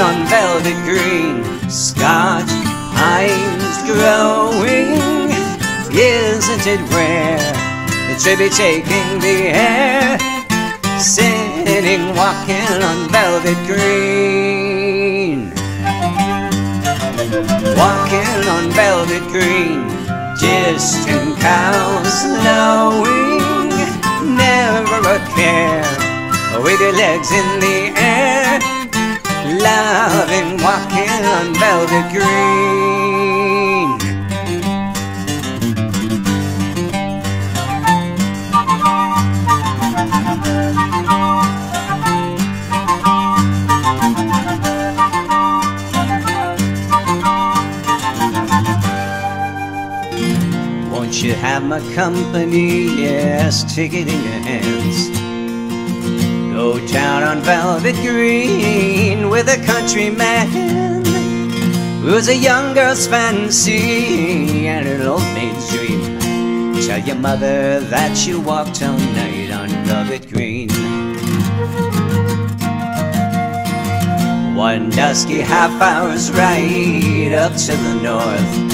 on velvet green, Scotch pines growing. Isn't it rare? It should be taking the air, sitting, walking on velvet green. Walking on velvet green, distant cows lowing, never a care, with your legs in the air, loving, walking on velvet green. Won't you have my company? Yes, take it in your hands. Go down on velvet green with a countryman who's a young girl's fancy and an old maid's dream. Tell your mother that you walked all night on velvet green. One dusky half hour's ride up to the north,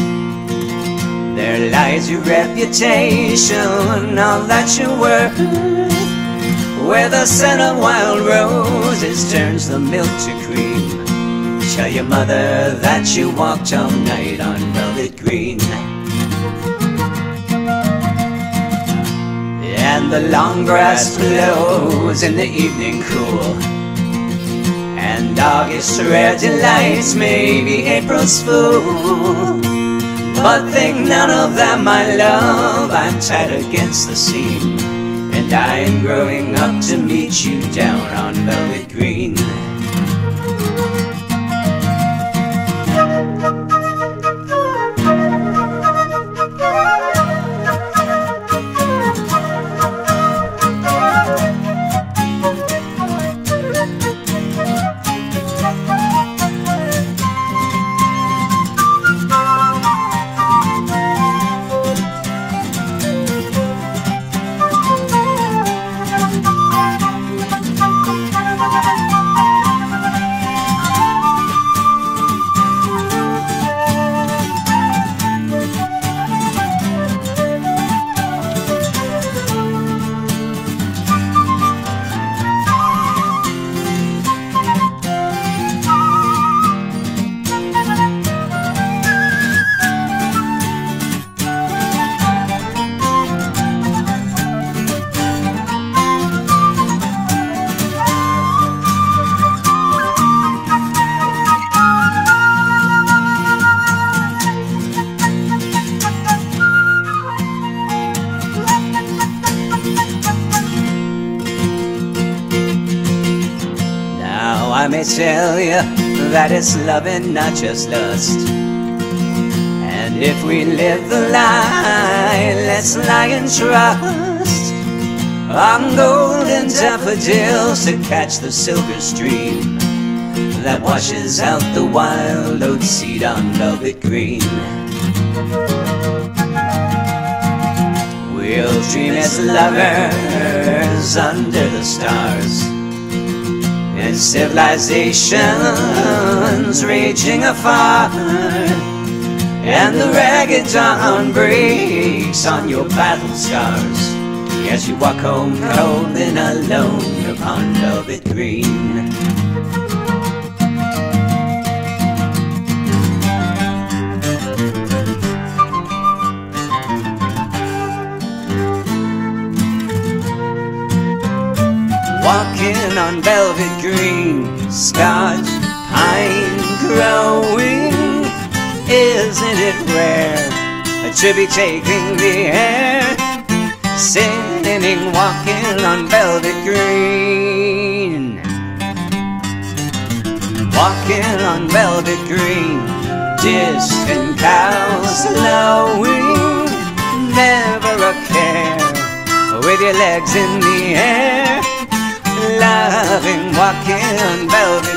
there lies your reputation, all that you're worth. Where the scent of wild roses turns the milk to cream, tell your mother that you walked all night on velvet green. And the long grass blows in the evening cool, and August's rare delights may be April's fool. But think none of that, my love, I'm tied against the scene, and I'm growing up to meet you down on velvet green. I may tell you that it's love and not just lust, and if we live the lie, let's lie and trust on golden daffodils to catch the silver stream that washes out the wild oat seed on velvet green. We'll dream as lovers under the stars, and civilizations raging afar, and the ragged dawn breaks on your battle scars as you walk home cold and alone upon velvet green. Walking on velvet green, Scotch pine growing. Isn't it rare? I should be taking the air, sitting, walking on velvet green. Walking on velvet green, distant cows lowing, never a care, with your legs in the air, loving, walking on velvet.